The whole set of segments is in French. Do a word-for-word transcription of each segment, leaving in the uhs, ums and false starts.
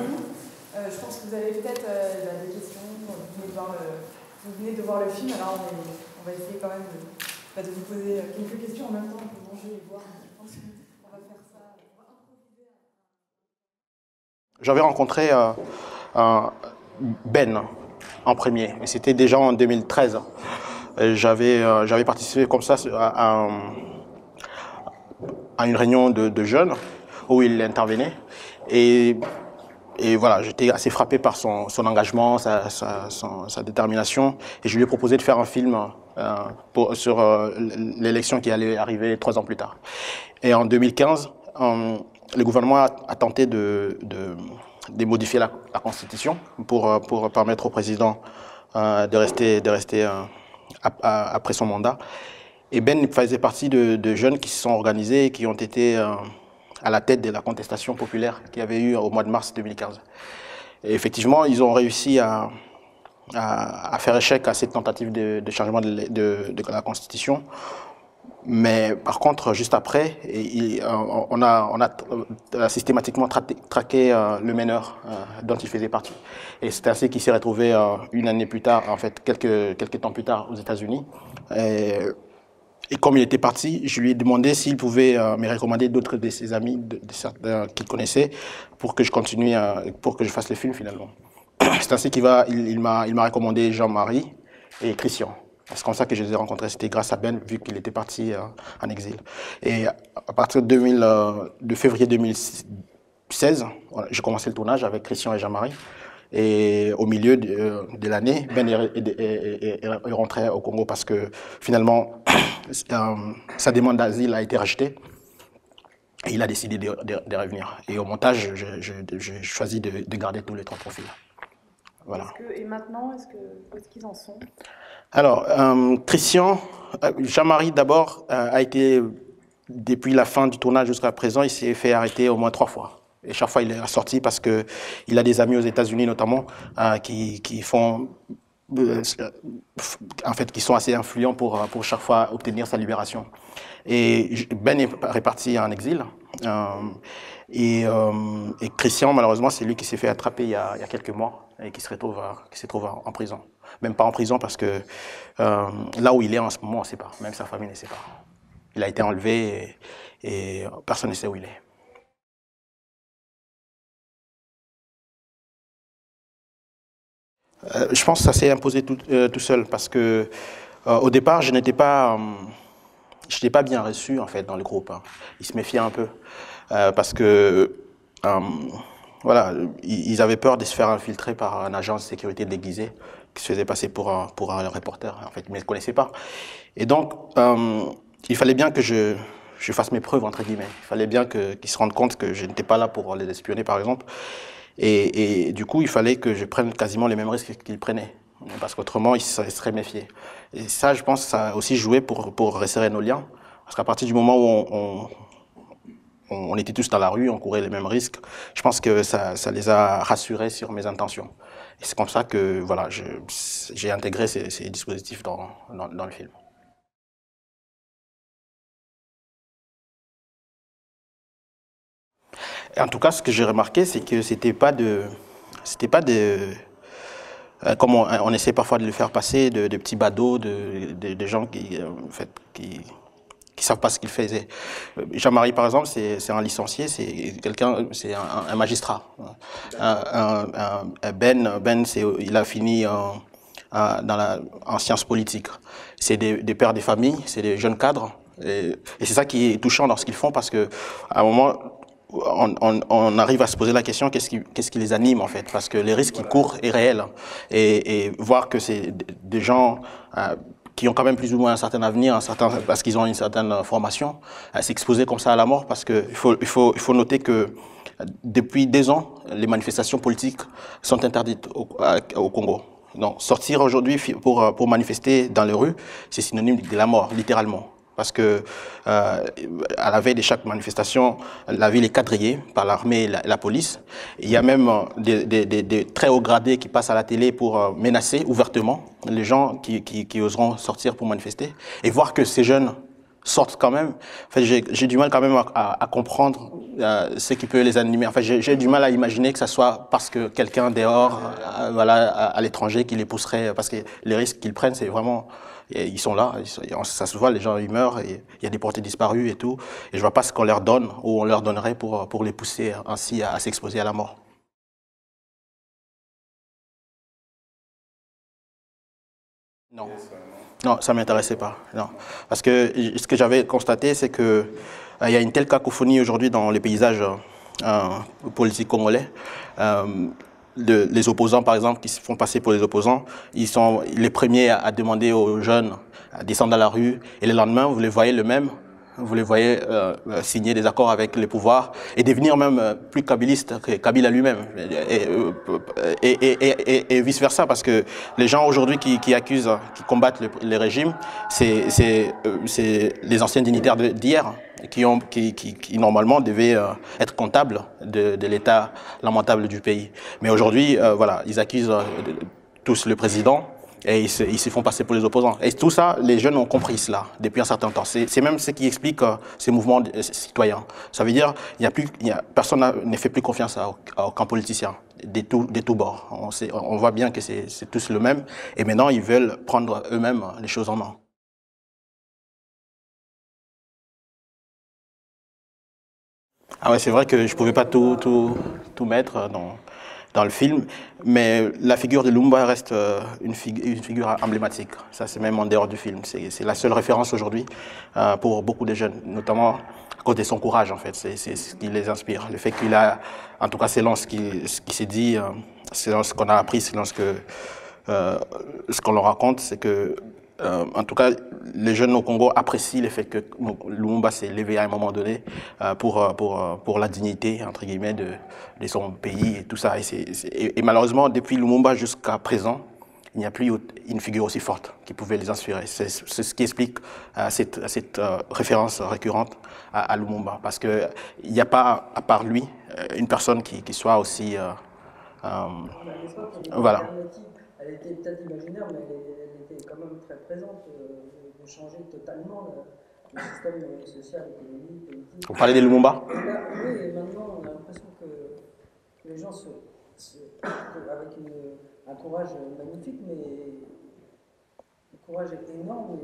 Jean-Marie. Euh, je pense que vous avez peut-être euh, des questions. Vous venez, de voir le, vous venez de voir le film, alors on, est, on va essayer quand même de, de vous poser quelques questions en même temps pour manger et voir. Je pense qu'on va faire ça. J'avais rencontré euh, un Ben en premier, et c'était déjà en deux mille treize. J'avais euh, j'avais participé comme ça à, à, à une réunion de, de jeunes où il intervenait. Et, et voilà, j'étais assez frappé par son, son engagement, sa, sa, son, sa détermination. Et je lui ai proposé de faire un film euh, pour, sur euh, l'élection qui allait arriver trois ans plus tard. Et en deux mille quinze, euh, le gouvernement a, a tenté de, de, de modifier la, la Constitution pour, pour permettre au président euh, de rester... De rester euh, après son mandat. Et Ben faisait partie de, de jeunes qui se sont organisés et qui ont été euh, à la tête de la contestation populaire qu'il y avait eu au mois de mars deux mille quinze. Et effectivement, ils ont réussi à, à, à faire échec à cette tentative de, de changement de, de, de la Constitution. Mais par contre, juste après, il, on, a, on a systématiquement tra traqué euh, le meneur euh, dont il faisait partie. Et c'est ainsi qu'il s'est retrouvé euh, une année plus tard, en fait, quelques, quelques temps plus tard aux États-Unis. Et, et comme il était parti, je lui ai demandé s'il pouvait euh, me recommander d'autres de ses amis, de, de certains qu'il connaissait, pour que je continue, euh, pour que je fasse le film finalement. C'est ainsi qu'il va, il, il m'a recommandé Jean-Marie et Christian. C'est comme ça que je les ai rencontrés, c'était grâce à Ben, vu qu'il était parti euh, en exil. Et à partir de, deux mille, euh, de février deux mille seize, j'ai commencé le tournage avec Christian et Jean-Marie. Et au milieu de, euh, de l'année, Ben est, est, est, est, est rentré au Congo parce que finalement, euh, sa demande d'asile a été rejetée. Et il a décidé de, de, de revenir. Et au montage, j'ai choisi de, de garder tous les trois profils. Voilà. Que, et maintenant, est-ce qu'ils en sont? Alors, euh, Christian, Jean-Marie d'abord, euh, a été, depuis la fin du tournage jusqu'à présent, il s'est fait arrêter au moins trois fois. Et chaque fois, il est sorti parce qu'il a des amis aux États-Unis notamment, euh, qui, qui font... Euh, en fait, qui sont assez influents pour, pour chaque fois obtenir sa libération. Et Ben est reparti en exil. Euh, et, euh, et Christian, malheureusement, c'est lui qui s'est fait attraper il y, a, il y a quelques mois et qui se retrouve, qui se trouve en prison. Même pas en prison parce que euh, là où il est en ce moment, on ne sait pas. Même sa famille ne sait pas. Il a été enlevé et, et personne ne sait où il est. Euh, je pense que ça s'est imposé tout, euh, tout seul parce que euh, au départ, je n'étais pas, euh, pas bien reçu en fait dans le groupe. Hein. Ils se méfiaient un peu euh, parce que euh, voilà, ils avaient peur de se faire infiltrer par un agent de sécurité déguisé qui se faisait passer pour un, pour un reporter. En fait, ils ne me connaissaient pas. Et donc, euh, il fallait bien que je, je fasse mes preuves entre guillemets. Il fallait bien que, qu'ils se rendent compte que je n'étais pas là pour les espionner, par exemple. Et, et du coup, il fallait que je prenne quasiment les mêmes risques qu'ils prenaient, parce qu'autrement, ils seraient méfiés. Et ça, je pense, ça a aussi joué pour, pour resserrer nos liens, parce qu'à partir du moment où on, on, on était tous dans la rue, on courait les mêmes risques, je pense que ça, ça les a rassurés sur mes intentions. Et c'est comme ça que voilà, j'ai intégré ces, ces dispositifs dans, dans, dans le film. En tout cas, ce que j'ai remarqué, c'est que c'était pas de, c'était pas de, euh, comme on, on essaie parfois de le faire passer, de, de petits badauds, de, de, de gens qui, en fait, qui, qui savent pas ce qu'ils faisaient. Jean-Marie, par exemple, c'est un licencié, c'est quelqu'un, c'est un, un magistrat. Un, un, un Ben, Ben, c'est, il a fini en, dans la, en sciences politiques. C'est des, des pères des familles, c'est des jeunes cadres, et, et c'est ça qui est touchant dans ce qu'ils font parce que à un moment. On, on, on arrive à se poser la question, qu'est-ce qui, qu'est-ce qui les anime en fait? Parce que les risques qui courent est réel. Et, et voir que c'est des gens euh, qui ont quand même plus ou moins un certain avenir, un certain, parce qu'ils ont une certaine formation, euh, s'exposer comme ça à la mort, parce qu'il faut, il faut, il faut noter que depuis deux ans, les manifestations politiques sont interdites au, au Congo. Donc sortir aujourd'hui pour, pour manifester dans les rues, c'est synonyme de la mort, littéralement. Parce que euh, à la veille de chaque manifestation, la ville est quadrillée par l'armée et la, la police. Il y a même des, des, des, des très hauts gradés qui passent à la télé pour euh, menacer ouvertement les gens qui, qui, qui oseront sortir pour manifester. Et voir que ces jeunes sortent quand même. En fait, j'ai du mal quand même à, à, à comprendre euh, ce qui peut les animer. En fait, j'ai du mal à imaginer que ce soit parce que quelqu'un dehors, euh, voilà, à, à l'étranger, qui les pousserait. Parce que les risques qu'ils prennent, c'est vraiment... Et ils sont là, ça se voit, les gens ils meurent, et il y a des portées disparues et tout. Et je ne vois pas ce qu'on leur donne ou on leur donnerait pour, pour les pousser ainsi à, à s'exposer à la mort. Non, non, ça ne m'intéressait pas. Non. Parce que ce que j'avais constaté, c'est qu'il euh, y a une telle cacophonie aujourd'hui dans les paysages euh, politiques congolais. Euh, De, les opposants, par exemple, qui se font passer pour les opposants, ils sont les premiers à, à demander aux jeunes à descendre à la rue. Et le lendemain, vous les voyez le même, vous les voyez euh, signer des accords avec les pouvoirs et devenir même euh, plus kabiliste que Kabila lui-même. Et, et, et, et, et, et vice-versa, parce que les gens aujourd'hui qui, qui accusent, qui combattent le, les régimes, c'est euh, les anciens dignitaires d'hier. Qui, ont, qui, qui, qui normalement devaient euh, être comptables de, de l'état lamentable du pays. Mais aujourd'hui, euh, voilà, ils accusent euh, de, tous le président et ils se, ils se font passer pour les opposants. Et tout ça, les jeunes ont compris cela depuis un certain temps. C'est même ce qui explique euh, ces mouvements de, euh, citoyens. Ça veut dire il y a plus, il y a, personne ne fait plus confiance à, à aucun politicien, de tous bords. On, sait, on voit bien que c'est tous le même. Et maintenant, ils veulent prendre eux-mêmes les choses en main. Ah ouais, c'est vrai que je ne pouvais pas tout, tout, tout mettre dans, dans le film, mais la figure de Lumumba reste une, fig une figure emblématique. Ça, c'est même en dehors du film. C'est la seule référence aujourd'hui euh, pour beaucoup de jeunes, notamment à cause de son courage, en fait. C'est ce qui les inspire. Le fait qu'il a, en tout cas, c'est ce qui, ce qui s'est dit, euh, c'est ce qu'on a appris, c'est que euh, ce qu'on leur raconte, c'est que, Euh, en tout cas, les jeunes au Congo apprécient le fait que Lumumba s'est levé à un moment donné euh, pour, pour, pour la dignité, entre guillemets, de, de son pays et tout ça. Et, c'est, c'est, et, et malheureusement, depuis Lumumba jusqu'à présent, il n'y a plus une figure aussi forte qui pouvait les inspirer. C'est ce qui explique euh, cette, cette euh, référence récurrente à, à Lumumba. Parce qu'il n'y a pas, à part lui, une personne qui, qui soit aussi... Euh, euh, voilà. Elle était peut-être imaginaire, mais elle était quand même très présente. Vous changez totalement le système social, économique, politique. Vous parlez de Lumumba ? Oui, et maintenant on a l'impression que les gens, se, se, avec une, un courage magnifique, mais un courage énorme,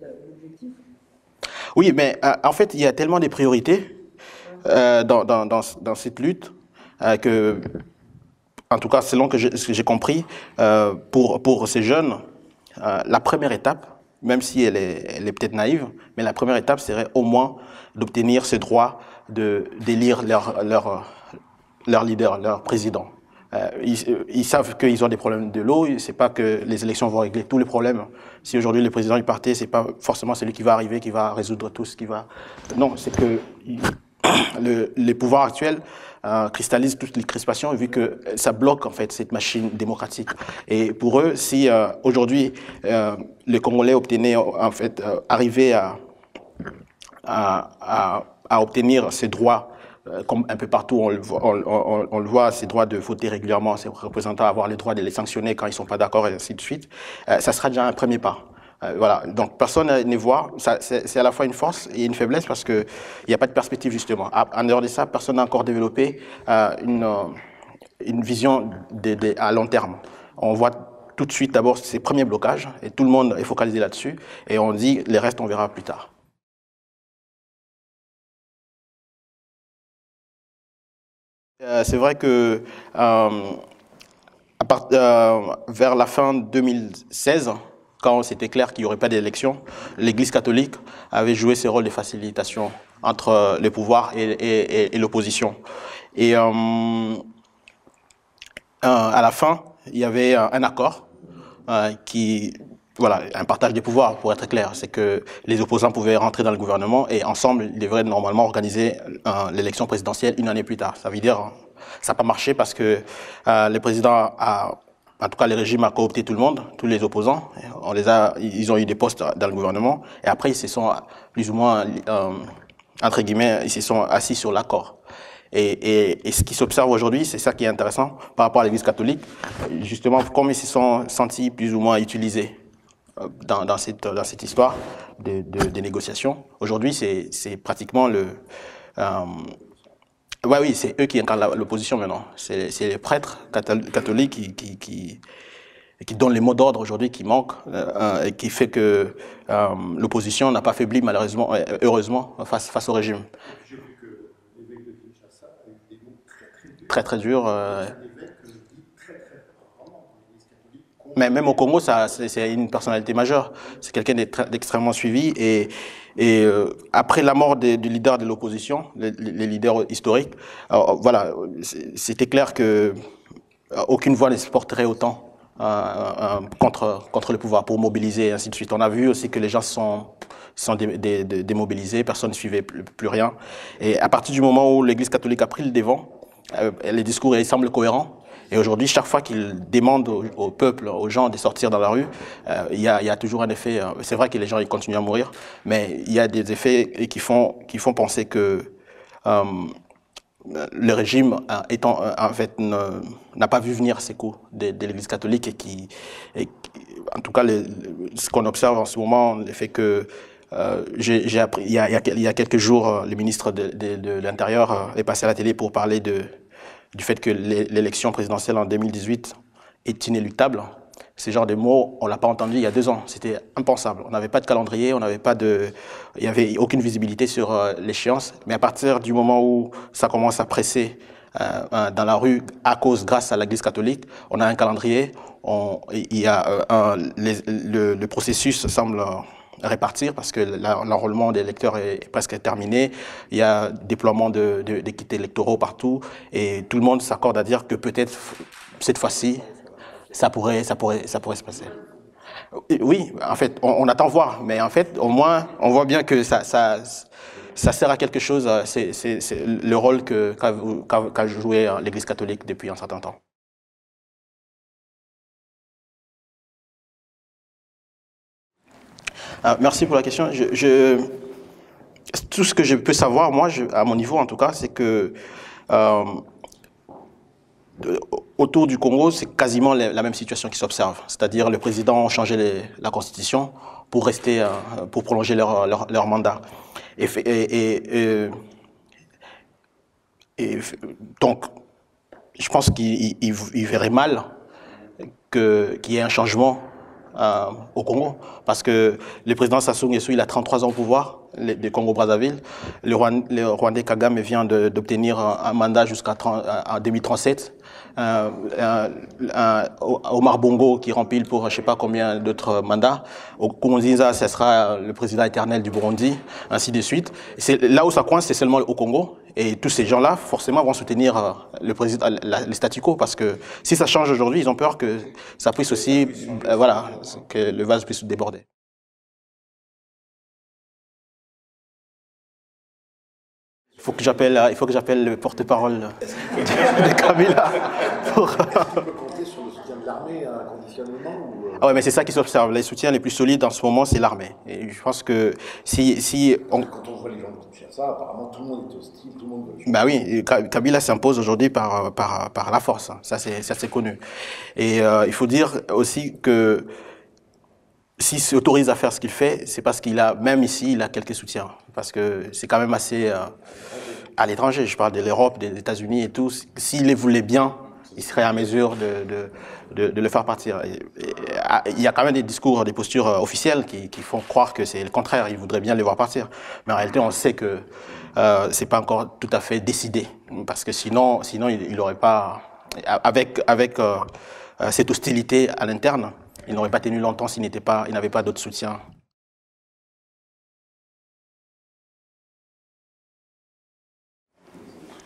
l'objectif. Oui, mais euh, en fait, il y a tellement de priorités euh, dans, dans, dans, dans cette lutte euh, que... En tout cas, selon ce que j'ai compris, euh, pour, pour ces jeunes, euh, la première étape, même si elle est, elle est peut-être naïve, mais la première étape serait au moins d'obtenir ce droit de d'élire leur, leur, leur leader, leur président. Euh, ils, ils savent qu'ils ont des problèmes de l'eau, c'est pas que les élections vont régler tous les problèmes. Si aujourd'hui le président il partait, c'est pas forcément celui qui va arriver, qui va résoudre tout ce qui va... Non, c'est que... Le, les pouvoirs actuels euh, cristallisent toutes les crispations vu que ça bloque en fait cette machine démocratique. Et pour eux, si euh, aujourd'hui euh, les Congolais obtenaient en fait euh, arrivaient à, à, à, à obtenir ces droits, euh, comme un peu partout on le voit, on, on, on le voit ces droits de voter régulièrement, ces représentants avoir le droit de les sanctionner quand ils ne sont pas d'accord et ainsi de suite, euh, ça sera déjà un premier pas. Euh, voilà, donc personne ne voit, c'est à la fois une force et une faiblesse parce qu'il n'y a pas de perspective justement. À, en dehors de ça, personne n'a encore développé euh, une, euh, une vision de, de, à long terme. On voit tout de suite d'abord ces premiers blocages et tout le monde est focalisé là-dessus et on dit les restes on verra plus tard. Euh, c'est vrai que euh, à part, euh, vers la fin deux mille seize, quand c'était clair qu'il n'y aurait pas d'élection, l'Église catholique avait joué ce rôle de facilitation entre le pouvoir et, et, et, et l'opposition. Et euh, euh, à la fin, il y avait un accord euh, qui... Voilà, un partage des pouvoirs, pour être clair. C'est que les opposants pouvaient rentrer dans le gouvernement et ensemble, ils devraient normalement organiser euh, l'élection présidentielle une année plus tard. Ça veut dire ça n'a pas marché parce que euh, le président a... En tout cas, le régime a coopté tout le monde, tous les opposants. On les a, ils ont eu des postes dans le gouvernement. Et après, ils se sont plus ou moins, euh, entre guillemets, ils se sont assis sur l'accord. Et, et, et ce qui s'observe aujourd'hui, c'est ça qui est intéressant par rapport à l'Église catholique. Justement, comme ils se sont sentis plus ou moins utilisés dans, dans, cette, dans cette histoire, de, de, de négociation. Aujourd'hui, c'est pratiquement le... Euh, ouais, oui, c'est eux qui incarnent l'opposition maintenant. C'est les prêtres catholiques qui, qui, qui, qui donnent les mots d'ordre aujourd'hui qui manquent euh, et qui fait que euh, l'opposition n'a pas faibli malheureusement, heureusement, face, face au régime. J'ai vu que l'évêque de Kinshasa a eu des mots très très durs. Très très durs. Mais même au Congo, c'est une personnalité majeure. C'est quelqu'un d'extrêmement suivi. Et, et euh, après la mort des, du leader de l'opposition, les, les leaders historiques, alors, voilà, c'était clair qu'aucune voix ne se porterait autant euh, euh, contre, contre le pouvoir pour mobiliser et ainsi de suite. On a vu aussi que les gens sont, sont dé, dé, dé, démobilisés, personne ne suivait plus, plus rien. Et à partir du moment où l'Église catholique a pris le devant, euh, les discours ils semblent cohérents. Et aujourd'hui, chaque fois qu'il demande au, au peuple, aux gens de sortir dans la rue, euh, il y a, il y a toujours un effet. Euh, c'est vrai que les gens ils continuent à mourir, mais il y a des effets qui font, qui font penser que euh, le régime euh, étant, euh, en fait, n'a pas vu venir ces coups de, de l'Église catholique. Et qui, et qui, en tout cas, le, le, ce qu'on observe en ce moment, le fait que Euh, j'ai appris, il y, a, il y a quelques jours, le ministre de, de, de l'Intérieur est passé à la télé pour parler de... du fait que l'élection présidentielle en deux mille dix-huit est inéluctable. Ce genre de mots, on ne l'a pas entendu il y a deux ans. C'était impensable. On n'avait pas de calendrier, on n'avait pas de... il n'y avait aucune visibilité sur euh, l'échéance. Mais à partir du moment où ça commence à presser euh, dans la rue, à cause, grâce à l'Église catholique, on a un calendrier, on, il y a, euh, un, les, le, le processus semble... Euh, répartir parce que l'enrôlement des électeurs est presque terminé. Il y a déploiement de, de, des kits électoraux partout et tout le monde s'accorde à dire que peut-être cette fois-ci, ça pourrait, ça, pourrait, ça pourrait se passer. Oui, en fait, on, on attend voir, mais en fait, au moins, on voit bien que ça, ça, ça sert à quelque chose. C'est le rôle qu'a qu'a, qu'a joué l'Église catholique depuis un certain temps. Euh, merci pour la question. Je, je, tout ce que je peux savoir, moi, je, à mon niveau en tout cas, c'est que euh, de, autour du Congo, c'est quasiment la, la même situation qui s'observe. C'est-à-dire le président a changé les, la constitution pour rester, euh, pour prolonger leur, leur, leur mandat. Et, et, et, et, et donc, je pense qu'il verrait mal que, qu'il y ait un changement Euh, au Congo, parce que le président Sassou Nguesso, il a trente-trois ans au pouvoir de Congo-Brazzaville. Le, Rwand, le Rwandais Kagame vient d'obtenir un mandat jusqu'à deux mille trente-sept. Euh, euh, euh, Omar Bongo qui rempile pour je ne sais pas combien d'autres mandats. Koumou Zinza, ce sera le président éternel du Burundi, ainsi de suite. Là où ça coince, c'est seulement au Congo. Et tous ces gens-là, forcément, vont soutenir le président, la, les statu quo, parce que si ça change aujourd'hui, ils ont peur que ça puisse aussi, euh, voilà, que le vase puisse déborder. Il faut que j'appelle, il faut que j'appelle le porte-parole de Kabila. Pour... Est-ce qu'on peut compter sur le soutien de l'armée à un conditionnement ou... Ah ouais, mais c'est ça qui s'observe. Les soutiens les plus solides en ce moment, c'est l'armée. Et je pense que si, si on... Quand on voit les gens qui font ça, apparemment tout le monde est hostile, tout le monde. Bah oui, Kabila s'impose aujourd'hui par, par par la force. Ça c'est ça c'est connu. Et euh, il faut dire aussi que s'il s'autorise à faire ce qu'il fait, c'est parce qu'il a, même ici, il a quelques soutiens. Parce que c'est quand même assez... Euh, à l'étranger, je parle de l'Europe, des États-Unis et tout. S'il les voulait bien, il serait à mesure de, de, de, de le faire partir. Et, et, à, il y a quand même des discours, des postures officielles qui, qui font croire que c'est le contraire. Il voudrait bien les voir partir. Mais en réalité, on sait que euh, c'est pas encore tout à fait décidé. Parce que sinon, sinon il n'aurait pas... Avec, avec euh, cette hostilité à l'interne, il n'aurait pas tenu longtemps s'il n'était pas, il n'avait pas d'autres soutiens.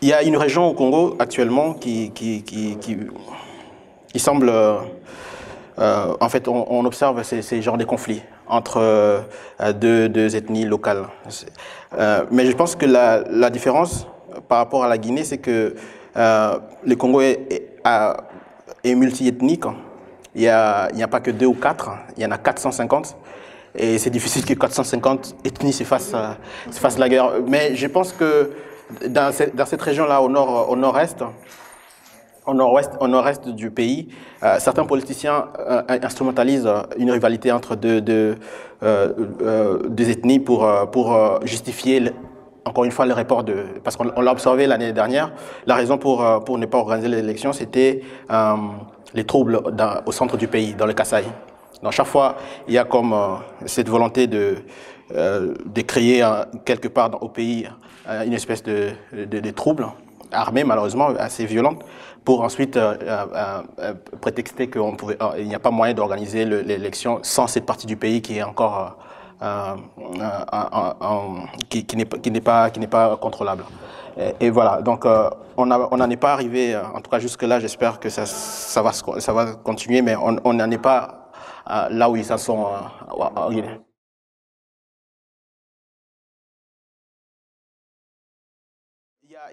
Il y a une région au Congo actuellement qui, qui, qui, qui, qui semble... Euh, en fait, on, on observe ces, ces genres de conflits entre euh, deux, deux ethnies locales. Euh, mais je pense que la, la différence par rapport à la Guinée, c'est que euh, le Congo est, est, est multiethnique. Il n'y a, a pas que deux ou quatre, il y en a quatre cent cinquante. Et c'est difficile que quatre cent cinquante ethnies se fassent, se fassent la guerre. Mais je pense que dans cette, dans cette région-là, au nord, au nord-est, au nord-ouest, au nord-est du pays, euh, certains politiciens euh, instrumentalisent une rivalité entre deux, deux, euh, euh, deux ethnies pour, pour euh, justifier, le, encore une fois, le report de... Parce qu'on l'a observé l'année dernière, la raison pour, pour ne pas organiser les élections, c'était euh, les troubles dans, au centre du pays, dans le Kasaï. Donc chaque fois, il y a comme euh, cette volonté de, euh, de créer euh, quelque part dans, au pays euh, une espèce de, de, de trouble armée, malheureusement, assez violente, pour ensuite euh, euh, euh, prétexter qu'il euh, n'y a pas moyen d'organiser l'élection sans cette partie du pays qui est encore... Euh, euh, euh, euh, qui, qui n'est pas, pas contrôlable. Et, et voilà, donc euh, on n'en est pas arrivé, en tout cas jusque-là, j'espère que ça, ça, va, ça va continuer, mais on n'en est pas euh, là où ils en sont euh, euh,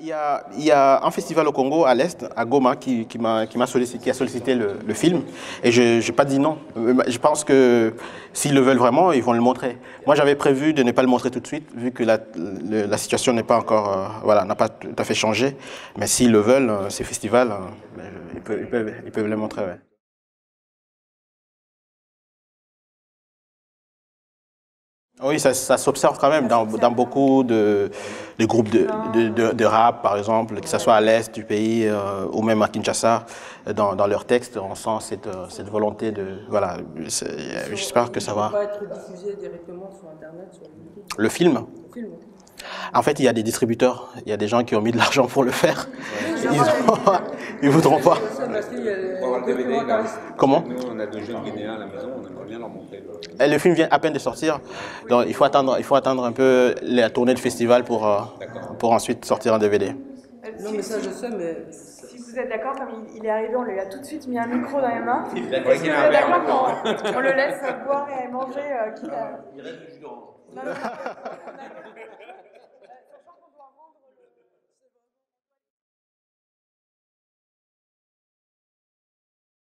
Il y, a, il y a un festival au Congo, à l'Est, à Goma, qui, qui, m'a, qui, m'a sollicité, qui a sollicité le, le film. Et je, je n'ai pas dit non. Je pense que s'ils le veulent vraiment, ils vont le montrer. Moi, j'avais prévu de ne pas le montrer tout de suite, vu que la, le, la situation n'est pas encore, euh, voilà, n'a pas tout à fait changé. Mais s'ils le veulent, euh, ces festivals, euh, ils, peuvent, ils, peuvent, ils peuvent le montrer. Ouais. Oui, ça, ça s'observe quand même dans, dans beaucoup de, de groupes de, de, de, de rap, par exemple, que ce soit à l'est du pays euh, ou même à Kinshasa, dans, dans leurs textes, on sent cette, cette volonté de... Voilà, j'espère que ça va... Il ne va pas être diffusé directement sur Internet, sur YouTube. Le film ? Le film. En fait, il y a des distributeurs, il y a des gens qui ont mis de l'argent pour le faire. Ils ont... ils voudront pas. Comment ? Nous, on a deux jeunes Guinéens à la maison, on aimerait bien leur montrer. Et le film vient à peine de sortir, donc il faut attendre, il faut attendre un peu la tournée de festival pour, pour ensuite sortir un D V D. Non, mais ça, je sais, mais... Si vous êtes d'accord, comme il est arrivé, on lui a tout de suite mis un micro dans les mains. Si vous êtes d'accord, on le laisse boire et manger. Euh, qui a... Il reste du jus d'orange.